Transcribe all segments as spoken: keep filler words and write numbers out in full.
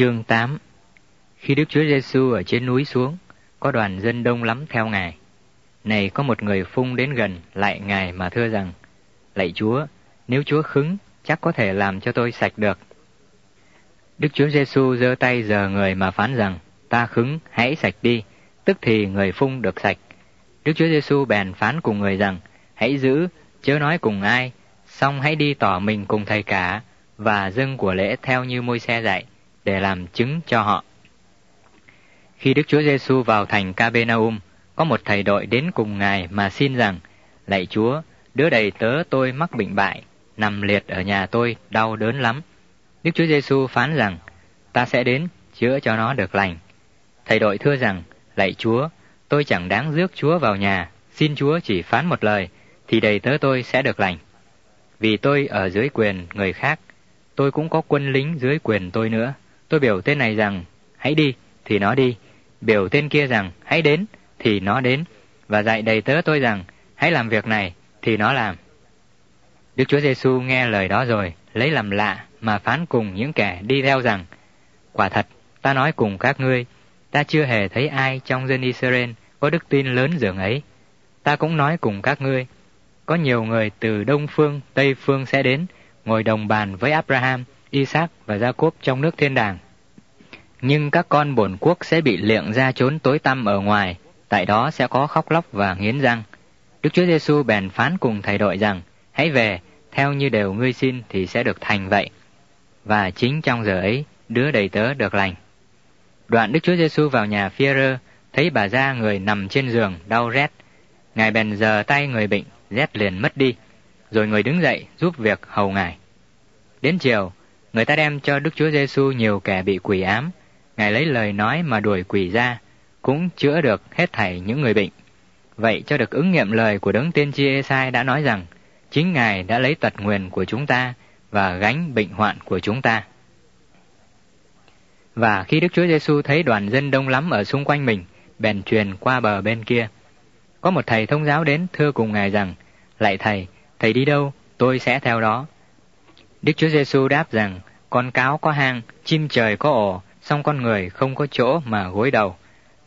Chương tám. Khi Đức Chúa Giêsu ở trên núi xuống, có đoàn dân đông lắm theo Ngài. Này có một người phung đến gần lại Ngài mà thưa rằng: Lạy Chúa, nếu Chúa khứng, chắc có thể làm cho tôi sạch được. Đức Chúa Giêsu giơ tay giờ người mà phán rằng: Ta khứng, hãy sạch đi. Tức thì người phung được sạch. Đức Chúa Giêsu bèn phán cùng người rằng: Hãy giữ, chớ nói cùng ai, song hãy đi tỏ mình cùng thầy cả và dâng của lễ theo như Môi-se dạy, để làm chứng cho họ. Khi Đức Chúa Giêsu vào thành Cabenum, có một thầy đội đến cùng Ngài mà xin rằng: Lạy Chúa, đứa đầy tớ tôi mắc bệnh bại, nằm liệt ở nhà tôi, đau đớn lắm. Đức Chúa Giêsu phán rằng: Ta sẽ đến chữa cho nó được lành. Thầy đội thưa rằng: Lạy Chúa, tôi chẳng đáng rước Chúa vào nhà, xin Chúa chỉ phán một lời thì đầy tớ tôi sẽ được lành. Vì tôi ở dưới quyền người khác, tôi cũng có quân lính dưới quyền tôi nữa. Tôi biểu tên này rằng: Hãy đi, thì nó đi. Biểu tên kia rằng: Hãy đến, thì nó đến. Và dạy đầy tớ tôi rằng: Hãy làm việc này, thì nó làm. Đức Chúa Giêsu nghe lời đó rồi, lấy làm lạ mà phán cùng những kẻ đi theo rằng: Quả thật, ta nói cùng các ngươi, ta chưa hề thấy ai trong dân Israel có đức tin lớn dường ấy. Ta cũng nói cùng các ngươi, có nhiều người từ đông phương, tây phương sẽ đến, ngồi đồng bàn với Abraham, Isaac và Jacob trong nước thiên đàng. Nhưng các con bổn quốc sẽ bị liệng ra chốn tối tăm ở ngoài, tại đó sẽ có khóc lóc và nghiến răng. Đức Chúa Giêsu bèn phán cùng thầy đội rằng: Hãy về, theo như điều ngươi xin thì sẽ được thành vậy. Và chính trong giờ ấy, đứa đầy tớ được lành. Đoạn Đức Chúa Giêsu vào nhà Phiro, thấy bà gia người nằm trên giường đau rét. Ngài bèn giơ tay người bệnh, rét liền mất đi. Rồi người đứng dậy giúp việc hầu Ngài. Đến chiều, người ta đem cho Đức Chúa Giêsu nhiều kẻ bị quỷ ám. Ngài lấy lời nói mà đuổi quỷ ra, cũng chữa được hết thảy những người bệnh. Vậy cho được ứng nghiệm lời của đấng tiên tri Esai đã nói rằng: Chính Ngài đã lấy tật nguyền của chúng ta và gánh bệnh hoạn của chúng ta. Và khi Đức Chúa Giêsu thấy đoàn dân đông lắm ở xung quanh mình, bèn truyền qua bờ bên kia. Có một thầy thông giáo đến thưa cùng Ngài rằng: Lạy Thầy, Thầy đi đâu, tôi sẽ theo đó. Đức Chúa Giêsu đáp rằng: Con cáo có hang, chim trời có ổ, song con người không có chỗ mà gối đầu.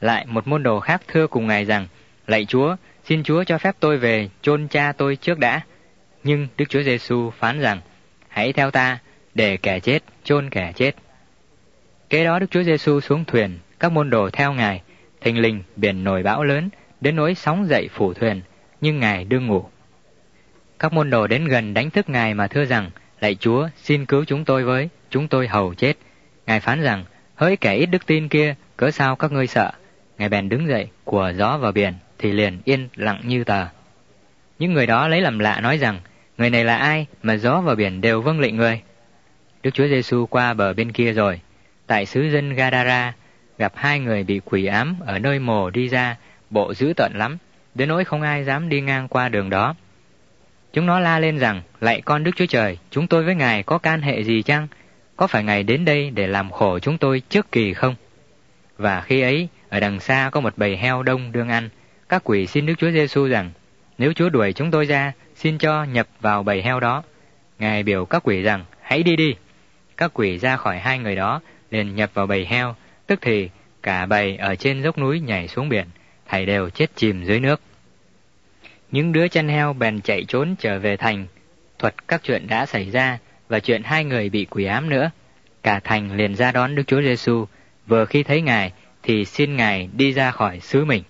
Lại một môn đồ khác thưa cùng Ngài rằng: Lạy Chúa, xin Chúa cho phép tôi về chôn cha tôi trước đã. Nhưng Đức Chúa Giêsu phán rằng: Hãy theo ta, để kẻ chết chôn kẻ chết. Kế đó Đức Chúa Giêsu xuống thuyền, các môn đồ theo Ngài. Thình lình biển nổi bão lớn, đến nỗi sóng dậy phủ thuyền, nhưng Ngài đương ngủ. Các môn đồ đến gần đánh thức Ngài mà thưa rằng: Lạy Chúa, xin cứu chúng tôi với, chúng tôi hầu chết. Ngài phán rằng: Hỡi kẻ ít đức tin kia, cớ sao các ngươi sợ? Ngài bèn đứng dậy, của gió và biển, thì liền yên lặng như tờ. Những người đó lấy làm lạ nói rằng: Người này là ai mà gió và biển đều vâng lệnh người? Đức Chúa Giêsu qua bờ bên kia rồi, tại xứ dân Gadara, gặp hai người bị quỷ ám ở nơi mồ đi ra, bộ dữ tợn lắm, đến nỗi không ai dám đi ngang qua đường đó. Chúng nó la lên rằng: Lạy con Đức Chúa Trời, chúng tôi với Ngài có can hệ gì chăng? Có phải Ngài đến đây để làm khổ chúng tôi trước kỳ không? Và khi ấy, ở đằng xa có một bầy heo đông đương ăn. Các quỷ xin Đức Chúa Giêsu rằng: Nếu Chúa đuổi chúng tôi ra, xin cho nhập vào bầy heo đó. Ngài biểu các quỷ rằng: Hãy đi đi. Các quỷ ra khỏi hai người đó, liền nhập vào bầy heo. Tức thì cả bầy ở trên dốc núi nhảy xuống biển, thảy đều chết chìm dưới nước. Những đứa chăn heo bèn chạy trốn trở về thành, thuật các chuyện đã xảy ra và chuyện hai người bị quỷ ám nữa. Cả thành liền ra đón Đức Chúa Giêsu. Vừa khi thấy Ngài thì xin Ngài đi ra khỏi xứ mình.